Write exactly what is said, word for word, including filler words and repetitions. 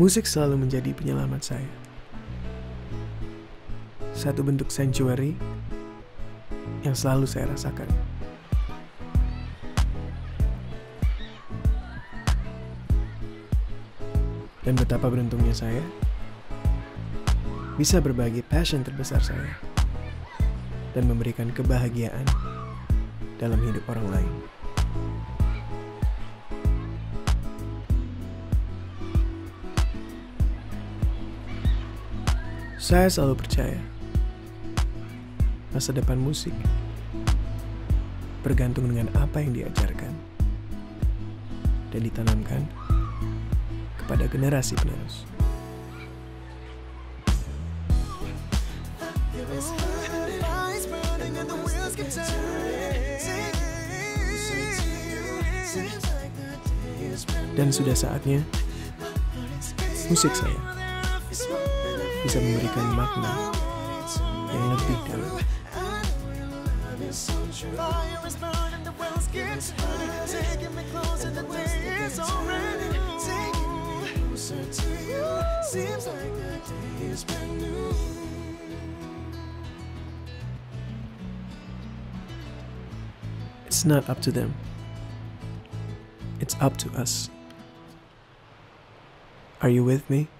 Musik selalu menjadi penyelamat saya. Satu bentuk sanctuary yang selalu saya rasakan. Dan betapa beruntungnya saya bisa berbagi passion terbesar saya dan memberikan kebahagiaan dalam hidup orang lain. Saya selalu percaya masa depan musik bergantung dengan apa yang diajarkan dan ditanamkan pada generasi penerus. Dan sudah saatnya musik saya bisa memberikan makna yang lebih dalam. Seems like the day is brand new. It's not up to them. It's up to us. Are you with me?